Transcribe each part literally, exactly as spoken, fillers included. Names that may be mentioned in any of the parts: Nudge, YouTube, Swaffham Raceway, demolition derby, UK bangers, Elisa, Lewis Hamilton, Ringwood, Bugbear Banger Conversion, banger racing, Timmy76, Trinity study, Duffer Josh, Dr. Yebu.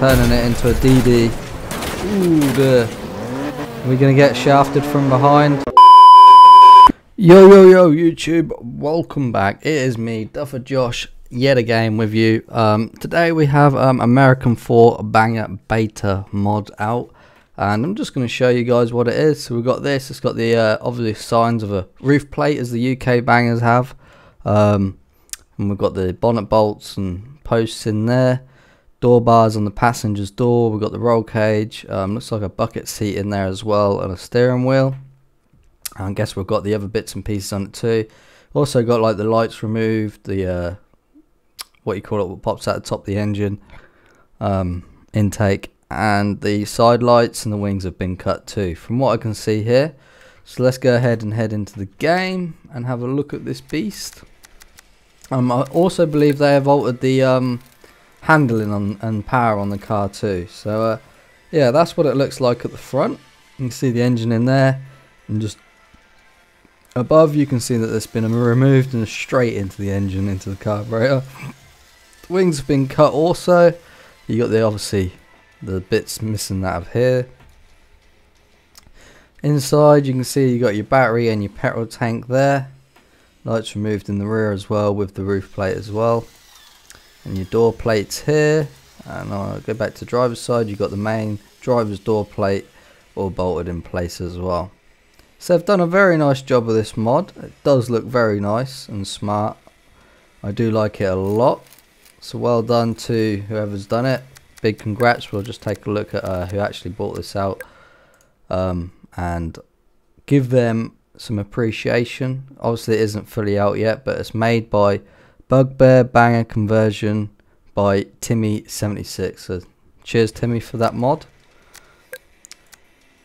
turning it into a D D. Ooh, dear. Are we going to get shafted from behind? Yo, yo, yo, YouTube. Welcome back. It is me, Duffer Josh, yet again with you. Um, today we have um, American four Banger Beta mod out. And I'm just going to show you guys what it is. So we've got this. It's got the uh, obvious signs of a roof plate, as the U K bangers have. Um, and we've got the bonnet bolts and posts in there. Door bars on the passenger's door. We've got the roll cage. Um, looks like a bucket seat in there as well, and a steering wheel. And I guess we've got the other bits and pieces on it too. Also got like the lights removed. The uh, what you call it, what pops out the top of the engine um, intake. And the side lights and the wings have been cut too, from what I can see here. So let's go ahead and head into the game and have a look at this beast. Um, I also believe they have altered the um, handling on, and power on the car too. So uh, yeah, that's what it looks like at the front. You can see the engine in there, and just above you can see that it's been removed and straight into the engine, into the carburetor. The wings have been cut also. You got the obviously the bits missing out of here. Inside you can see you got your battery and your petrol tank there. Lights removed in the rear as well, with the roof plate as well, and your door plates here. And I'll go back to driver's side. You've got the main driver's door plate all bolted in place as well. So they've done a very nice job of this mod. It does look very nice and smart. I do like it a lot. So well done to whoever's done it. Big congrats. We'll just take a look at uh, who actually bought this out um, and give them some appreciation. Obviously it isn't fully out yet, but it's made by Bugbear Banger Conversion by Timmy seventy-six. So cheers, Timmy, for that mod.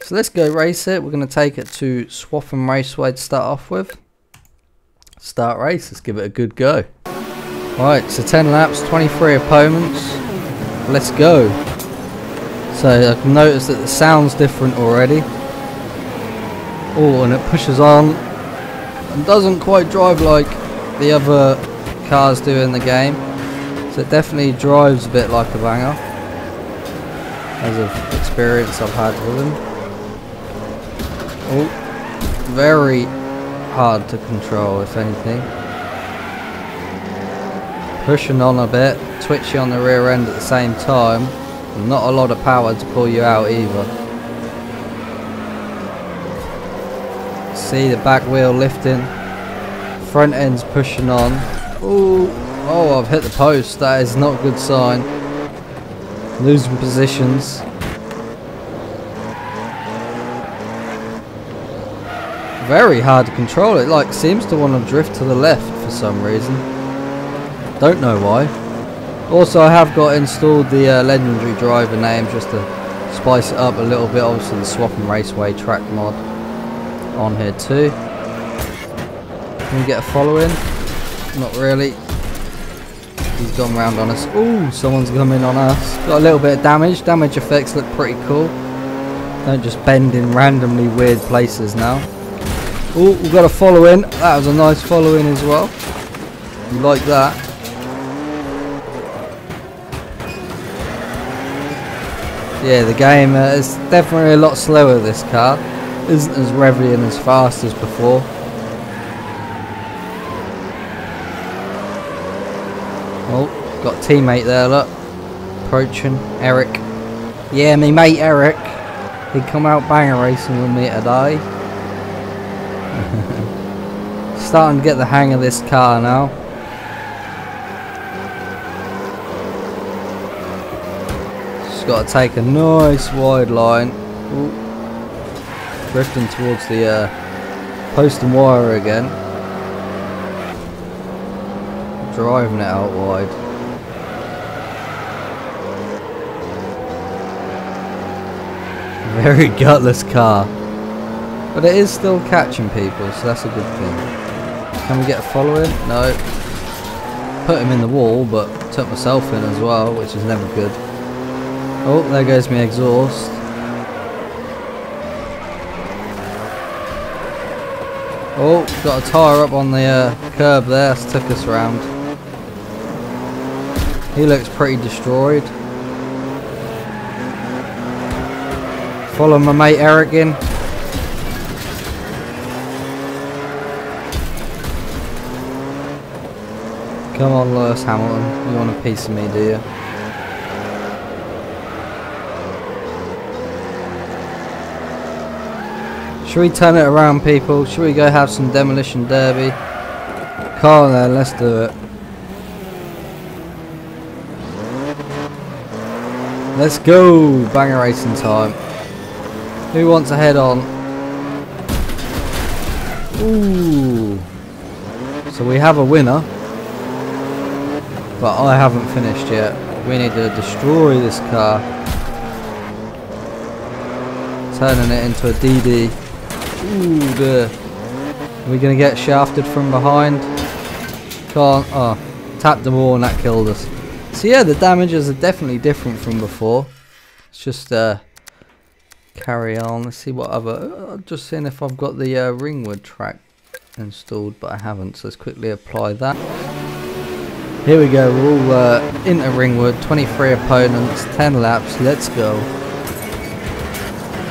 So let's go race it. We're going to take it to Swaffham Raceway to start off with. Start race. Let's give it a good go. Alright, so ten laps, twenty-three opponents. Let's go. So I can notice that the sound's different already. Oh, and it pushes on and doesn't quite drive like the other cars do in the game. So it definitely drives a bit like a banger, as of experience I've had with them. Oh, very hard to control, if anything. Pushing on a bit, twitchy on the rear end at the same time, and not a lot of power to pull you out either. See the back wheel lifting, front end's pushing on. Ooh, oh, I've hit the post. That is not a good sign. Losing positions. Very hard to control. It like seems to want to drift to the left for some reason. Don't know why. Also, I have got installed the uh, legendary driver name just to spice it up a little bit. Obviously, the Swaffham Raceway track mod on here too. Can we get a following? Not really. He's gone round on us. Ooh, someone's coming on us. Got a little bit of damage. Damage effects look pretty cool. Don't just bend in randomly weird places now. Ooh, we've got a following. That was a nice following as well. You like that? Yeah, the game uh, is definitely a lot slower, this car. Isn't as revvy and as fast as before. Oh, got a teammate there, look. Approaching, Eric. Yeah, me mate Eric. He'd come out banger racing with me today. Starting to get the hang of this car now. Got to take a nice wide line. Ooh. Drifting towards the uh, post and wire again. Driving it out wide. Very gutless car. But it is still catching people, so that's a good thing. Can we get a following? No. Put him in the wall, but took myself in as well, which is never good. Oh, there goes my exhaust. Oh, got a tyre up on the uh, curb there. That's took us round. He looks pretty destroyed. Follow my mate Eric in. Come on, Lewis Hamilton. You want a piece of me, do you? Should we turn it around, people? Should we go have some demolition derby? Come on then, let's do it. Let's go! Banger racing time. Who wants a head on? Ooh. So we have a winner. But I haven't finished yet. We need to destroy this car. Turning it into a D D. Ooh, dear. Are we going to get shafted from behind? Can't. Oh, tapped the wall and that killed us. So yeah, the damages are definitely different from before. Let's just uh, carry on. Let's see what other... I'm just seeing if I've got the uh, Ringwood track installed, but I haven't. So let's quickly apply that. Here we go. We're all uh, into Ringwood. twenty-three opponents, ten laps. Let's go.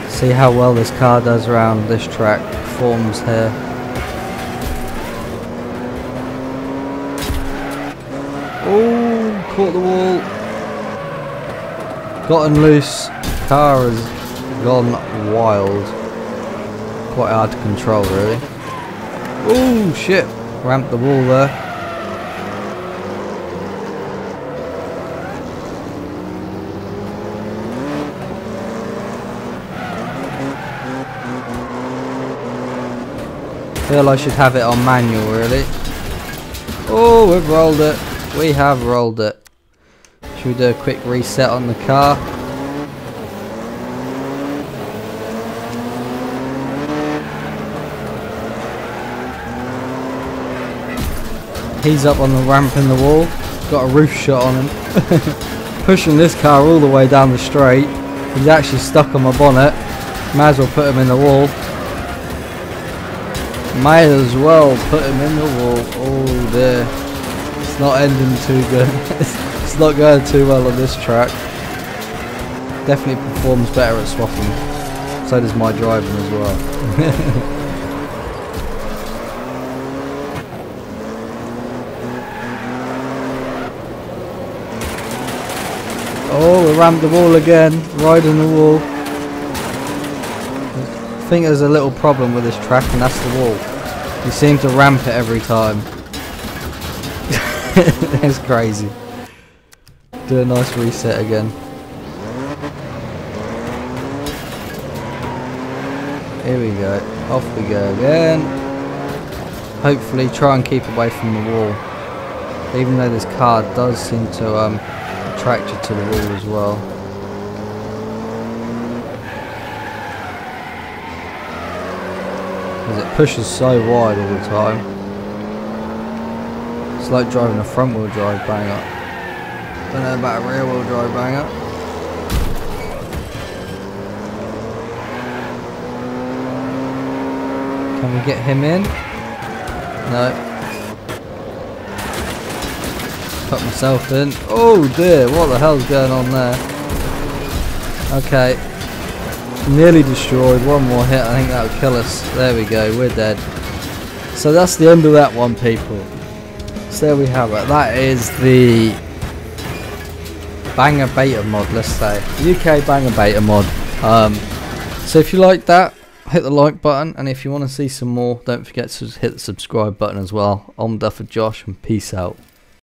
See how well this car does around this track. Forms here. Oh, caught the wall. Gotten loose. Car has gone wild. Quite hard to control, really. Oh shit! Ramped the wall there. I feel I should have it on manual, really. Oh, we've rolled it. We have rolled it. Should we do a quick reset on the car? He's up on the ramp in the wall. Got a roof shot on him. Pushing this car all the way down the straight. He's actually stuck on my bonnet. Might as well put him in the wall. Might as well put him in the wall. Oh dear. It's not ending too good. It's not going too well on this track. Definitely performs better at Swaffham. So does my driving as well. Oh, we rammed the wall again. Riding the wall. I think there's a little problem with this track, and that's the wall. You seem to ramp it every time. That's crazy. Do a nice reset again. Here we go. Off we go again. Hopefully try and keep away from the wall. Even though this car does seem to um, attract you to the wall as well. Because it pushes so wide all the time. It's like driving a front wheel drive banger. Don't know about a rear wheel drive banger. Can we get him in? No. Put myself in. Oh dear, what the hell's going on there? Okay. Nearly destroyed. One more hit, I think that'll kill us. There we go, we're dead. So that's the end of that one, people. So there we have it. That is the Banger Beta mod, let's say. U K Banger Beta mod. Um, so if you like that, hit the like button, and if you want to see some more, don't forget to hit the subscribe button as well. I'm Duffer Josh, and peace out.